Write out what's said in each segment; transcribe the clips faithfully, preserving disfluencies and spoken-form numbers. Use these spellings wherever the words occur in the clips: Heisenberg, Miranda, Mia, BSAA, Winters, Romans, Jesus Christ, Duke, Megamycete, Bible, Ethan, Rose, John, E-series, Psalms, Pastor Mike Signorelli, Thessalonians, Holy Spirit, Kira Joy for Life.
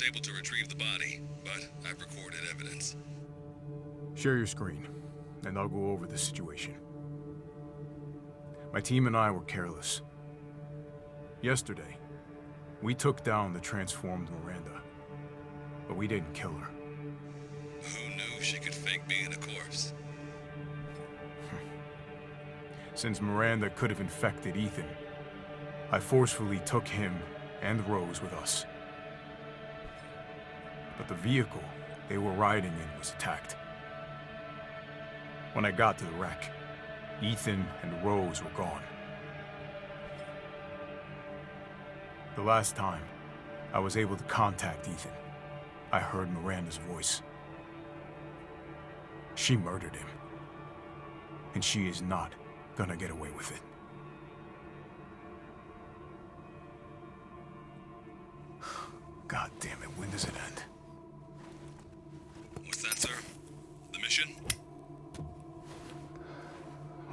wasn't able to retrieve the body, but I've recorded evidence. Share your screen, and I'll go over the situation. My team and I were careless. Yesterday, we took down the transformed Miranda, but we didn't kill her. Who knew she could fake being a corpse? Since Miranda could have infected Ethan, I forcefully took him and Rose with us. But the vehicle they were riding in was attacked. When I got to the wreck, Ethan and Rose were gone. The last time I was able to contact Ethan, I heard Miranda's voice. She murdered him, and she is not gonna get away with it. God damn it, when does it end? What's that, sir? The mission?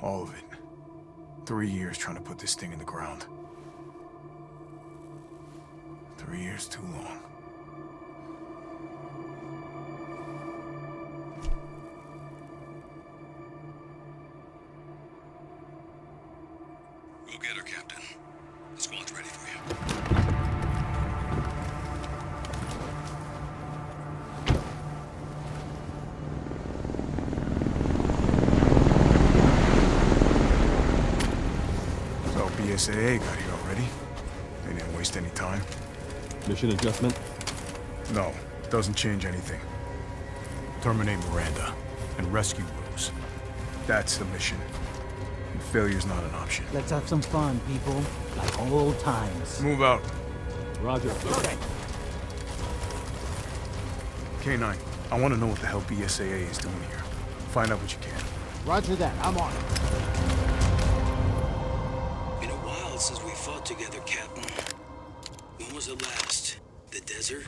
All of it. Three years trying to put this thing in the ground. Three years too long. Go get her, Captain. The squad's ready for you. So B S A A got here already. They didn't waste any time. Mission adjustment? No, doesn't change anything. Terminate Miranda and rescue Rose. That's the mission. And failure's not an option. Let's have some fun, people. Like old times. Move out. Roger. Okay. K nine, I want to know what the hell B S A A is doing here. Find out what you can. Roger that. I'm on it. Been a while since we fought together, Captain. When was the last? The desert?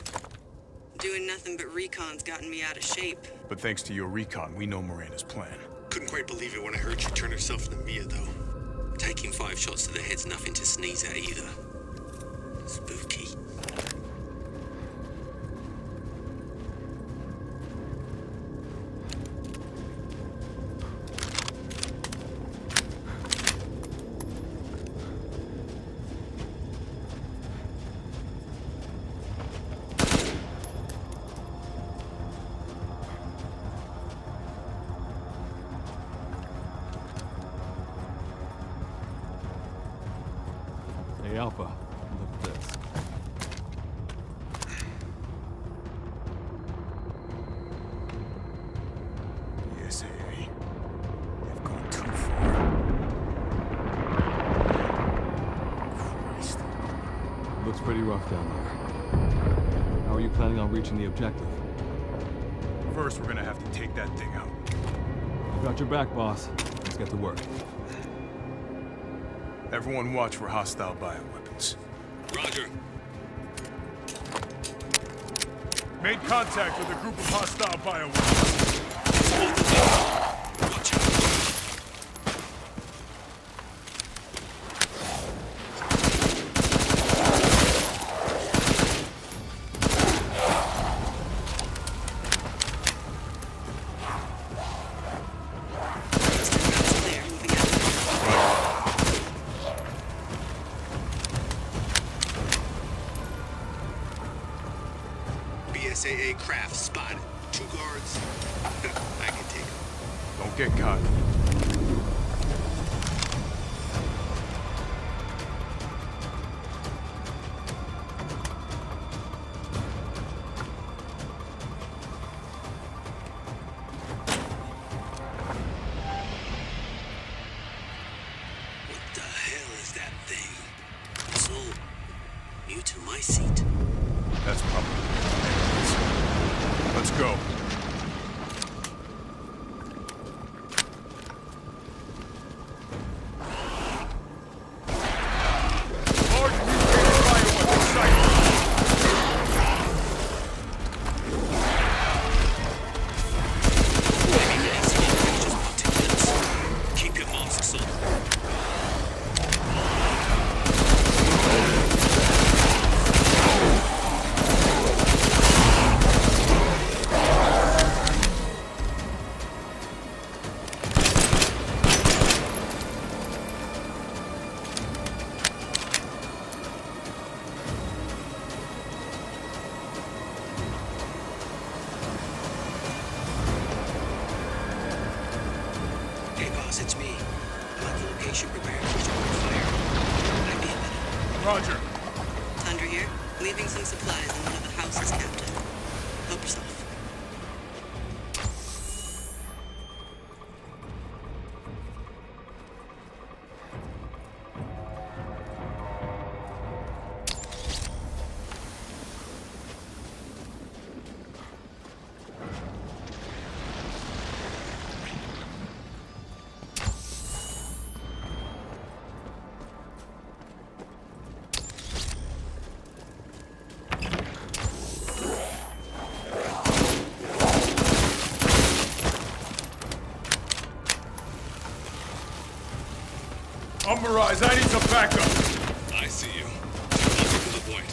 Doing nothing but recon's gotten me out of shape. But thanks to your recon, we know Miranda's plan. Couldn't quite believe it when I heard she turned herself into Mia, though. Taking five shots to the head's nothing to sneeze at either. Spooky. Alpha, look at this. Yes, hey. They've gone too far. Christ. Looks pretty rough down there. How are you planning on reaching the objective? First, we're gonna have to take that thing out. You got your back, boss. Let's get to work. Everyone watch for hostile bioweapons. Roger. Made contact with a group of hostile bioweapons. Watch B S A A craft spotted. Two guards. I can take them. Don't get caught. What the hell is that thing? So new to my seat. That's probably. Let's go. Boss, it's me. I'm at the location preparing for squad fire. Might be a minute. Roger. Thunder here. Leaving some supplies in one of the houses, Captain. Help yourself. I need some backup. I see you. Keep it to the point.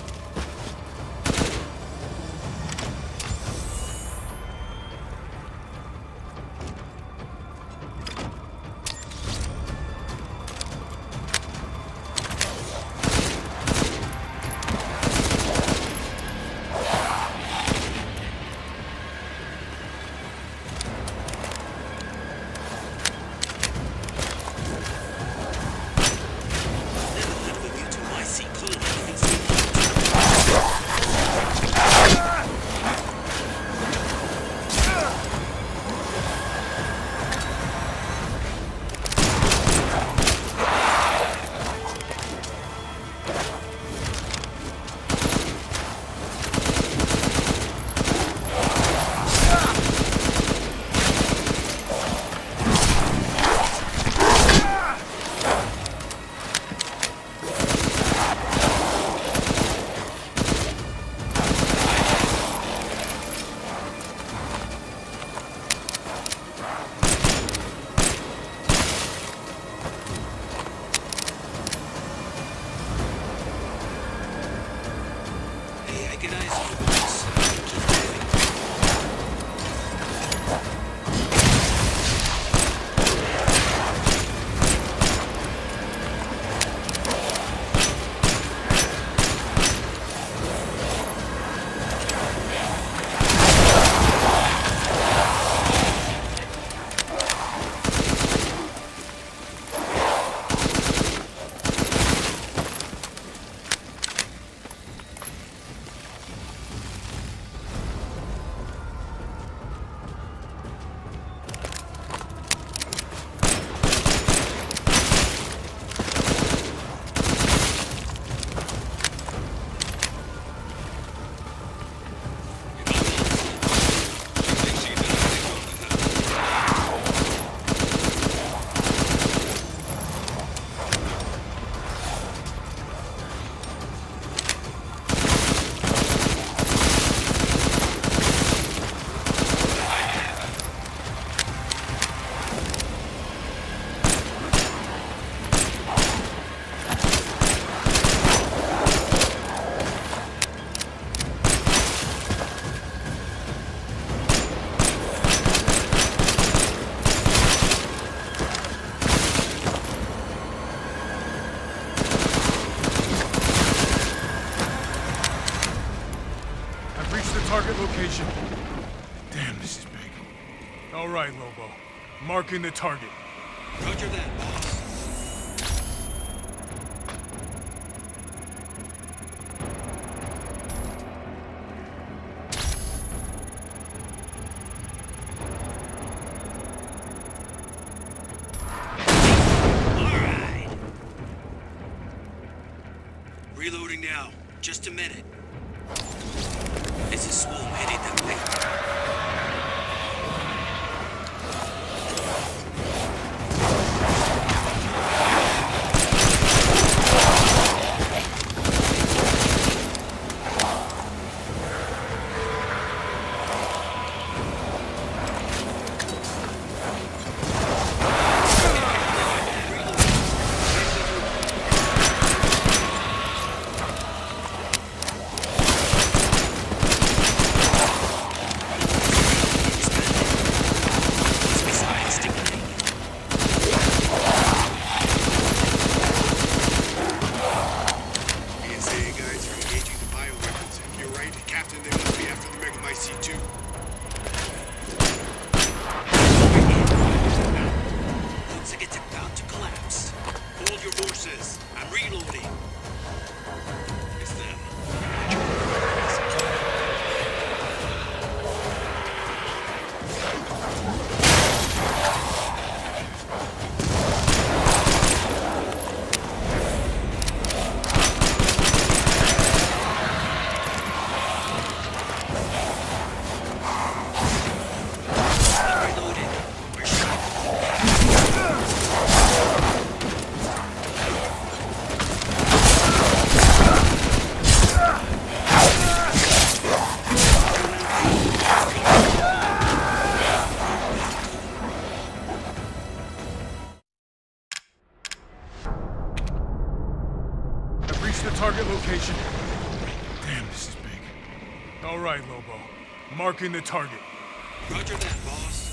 Damn, this is big. All right, Lobo. Marking the target. Roger that, boss. All right. Reloading now. Just a minute. This is small headed that way. target location. Damn, this is big. All right, Lobo. Marking the target. Roger that, boss.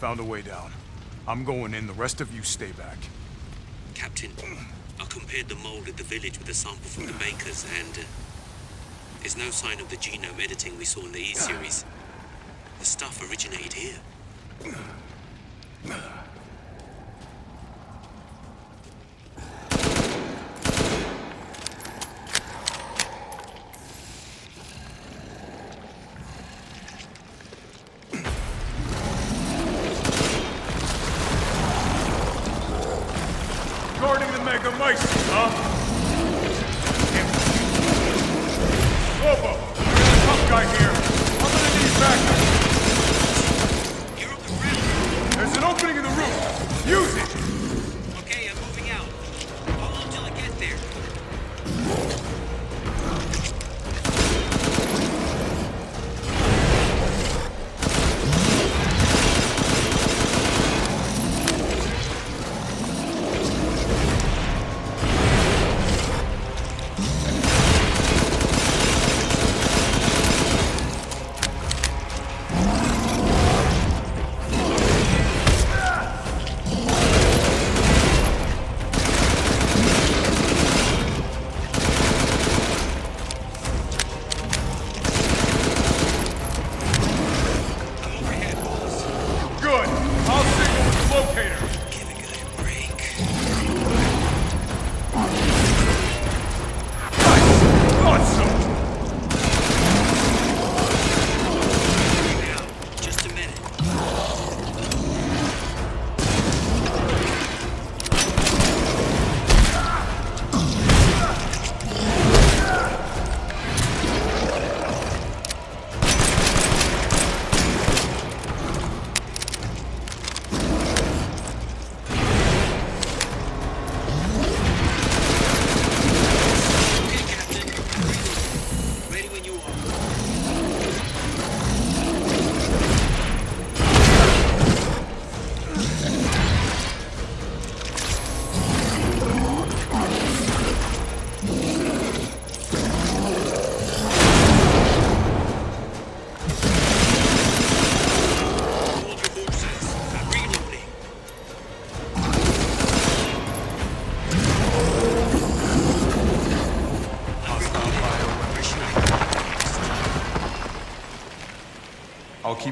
Found a way down. I'm going in, the rest of you stay back. Captain, I compared the mold at the village with a sample from the bakers, and uh, there's no sign of the genome editing we saw in the E series. The stuff originated here.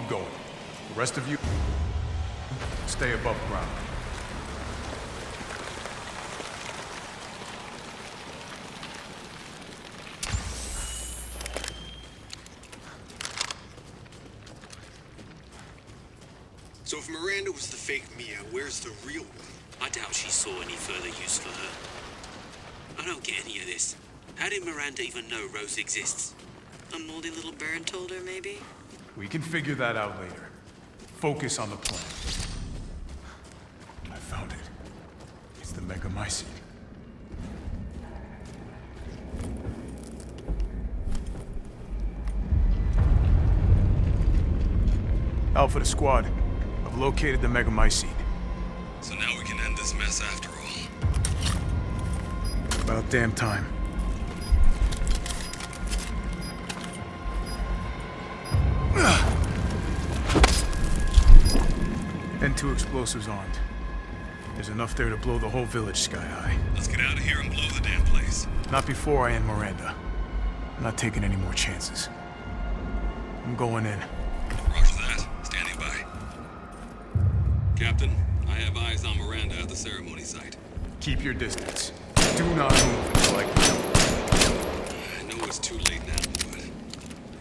keep going. The rest of you, stay above ground. So if Miranda was the fake Mia, where's the real one? I doubt she saw any further use for her. I don't get any of this. How did Miranda even know Rose exists? A moldy little bird told her, maybe? We can figure that out later. Focus on the plan. I found it. It's the Megamycete. Alpha to squad. I've located the Megamycete. So now we can end this mess after all. About damn time. And two explosives armed. There's enough there to blow the whole village sky high. Let's get out of here and blow the damn place. Not before I end Miranda. I'm not taking any more chances. I'm going in. Roger that. Standing by. Captain, I have eyes on Miranda at the ceremony site. Keep your distance. Do not move until I can. I know it's too late now, but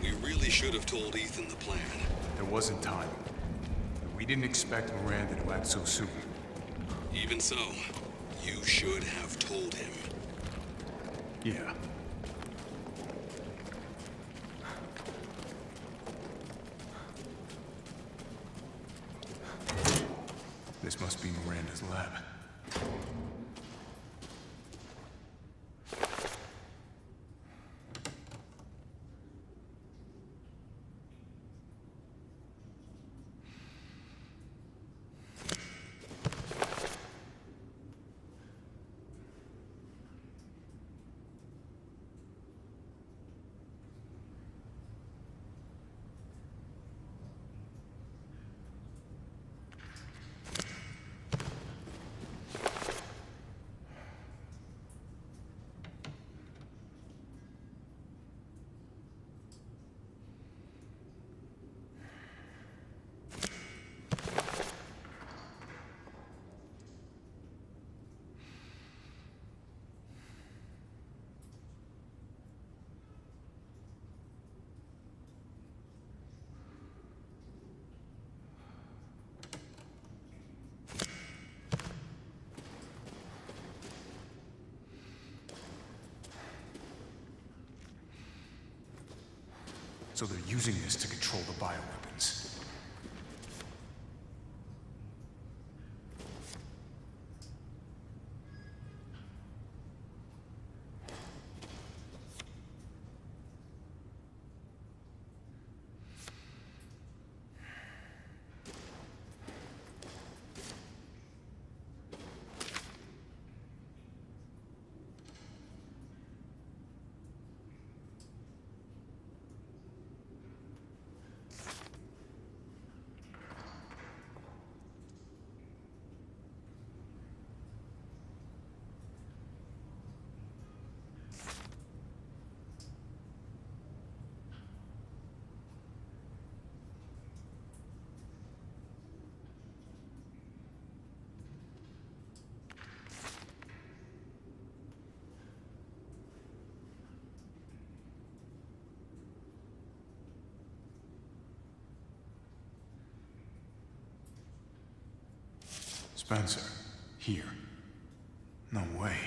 we really should have told Ethan the plan. There wasn't time. We didn't expect Miranda to act so soon. Even so, you should have told him. Yeah. This must be Miranda's lab. So they're using this to control the bioweapons. Spencer, here. No way.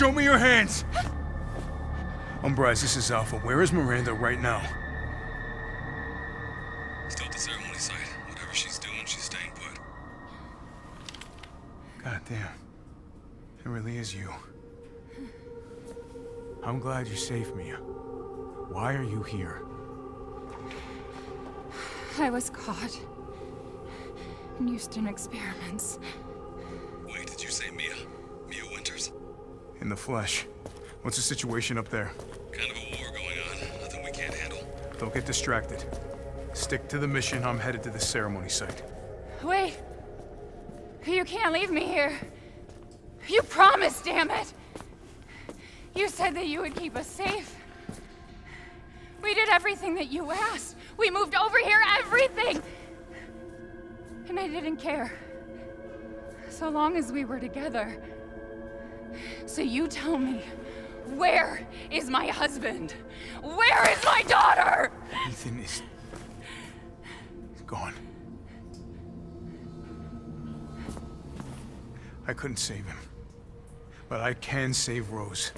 Show me your hands! Umbrise, this is Alpha. Where is Miranda right now? Still at the ceremony site. Whatever she's doing, she's staying put. Goddamn. It really is you. I'm glad you're safe, Mia. Why are you here? I was caught. And used in experiments. Wait, did you say Mia? Mia Winters? In the flesh. What's the situation up there? Kind of a war going on. Nothing we can't handle. Don't get distracted. Stick to the mission. I'm headed to the ceremony site. Wait! You can't leave me here. You promised, damn it! You said that you would keep us safe. We did everything that you asked. We moved over here, everything! And I didn't care. So long as we were together. So you tell me, where is my husband? Where is my daughter? Ethan is... he's gone. I couldn't save him. But I can save Rose.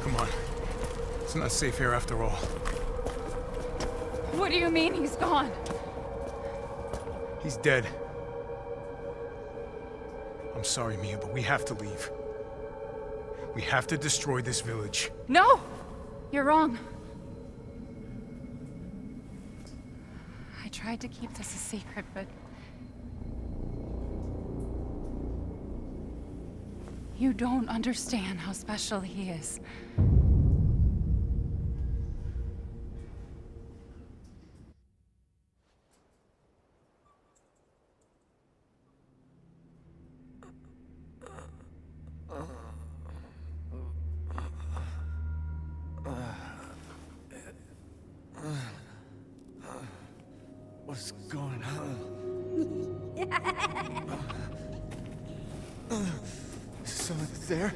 Come on. It's not safe here after all. What do you mean he's gone? He's dead. I'm sorry, Mia, but we have to leave. We have to destroy this village. No! You're wrong. I tried to keep this a secret, but... you don't understand how special he is. What's going on? Is someone there?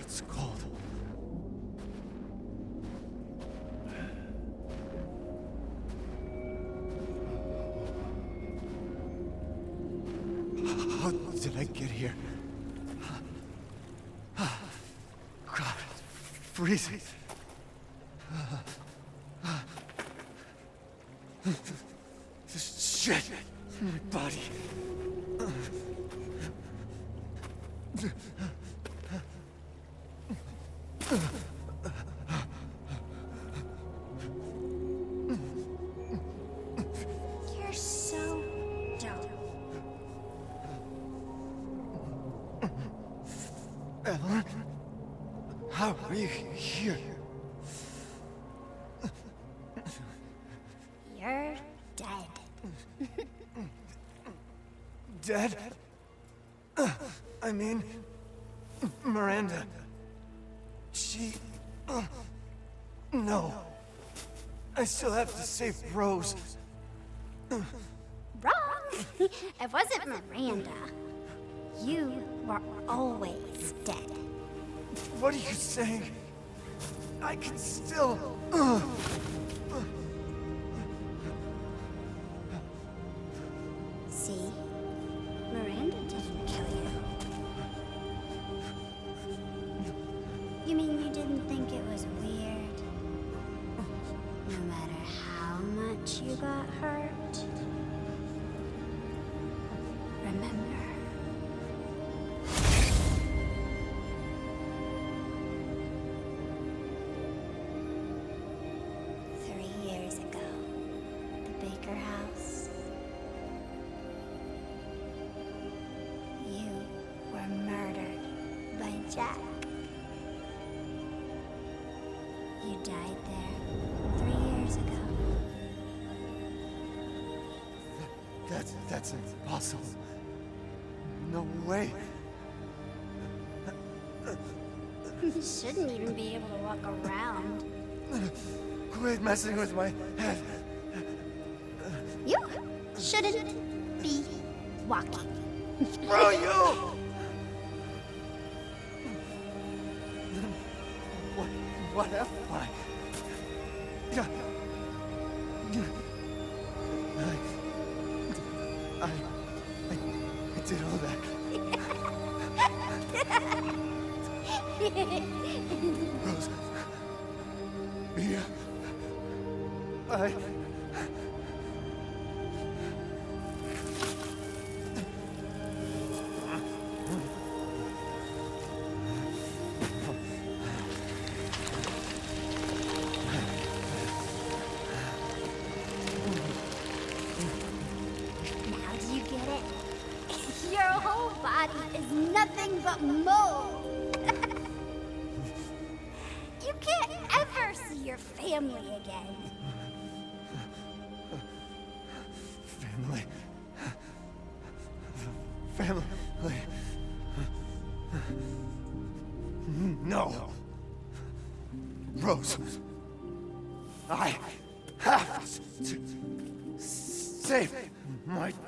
It's cold. How did I get here? God, it's freezing. This shit in my body. You're so dumb. Ellen? How are you here? Dead? Uh, I mean, Miranda. She... Uh, no. I still have to save Rose. Wrong! It wasn't Miranda. You were always dead. What are you saying? I can still... Uh, uh, see? Miranda didn't kill you. You mean you didn't think it was weird? No matter how much you got hurt? Remember? Three years ago, the Baker house. Jack. You died there three years ago. Th that's that's impossible. No way. You shouldn't even be able to walk around. Quit messing with my head. You shouldn't be walking. Bro, you! What have I? I, I, I did all that. Rose, Mia, I...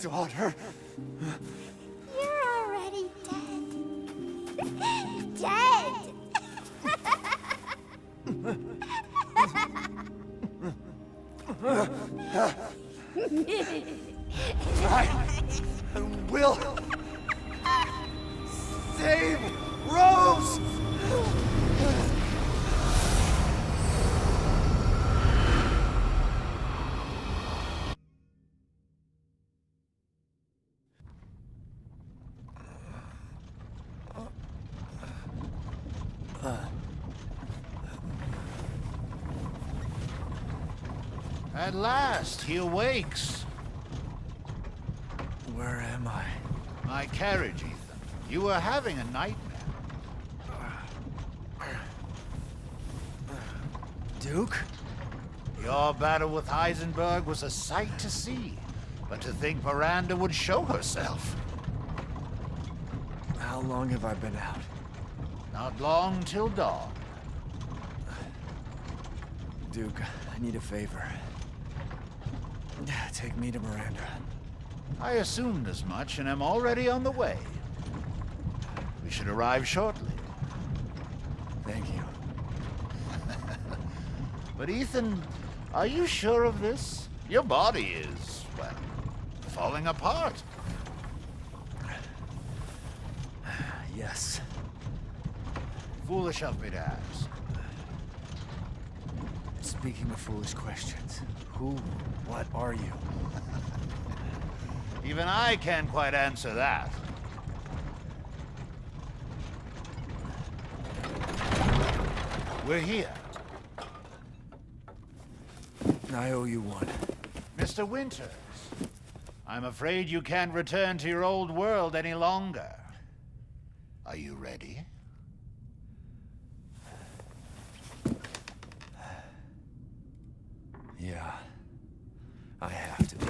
Daughter. You're already dead. Dead! I will save Rose! At last, he awakes. Where am I? My carriage, Ethan. You were having a nightmare. Duke? Your battle with Heisenberg was a sight to see, but to think Miranda would show herself. How long have I been out? Not long till dawn. Duke, I need a favor. Take me to Miranda. I assumed as much, and am already on the way. We should arrive shortly. Thank you. But Ethan, are you sure of this? Your body is, well, falling apart. Yes. Foolish of me to ask. Speaking of foolish questions, who, what are you? Even I can't quite answer that. We're here. I owe you one. Mister Winters, I'm afraid you can't return to your old world any longer. Are you ready? Yeah, I have to.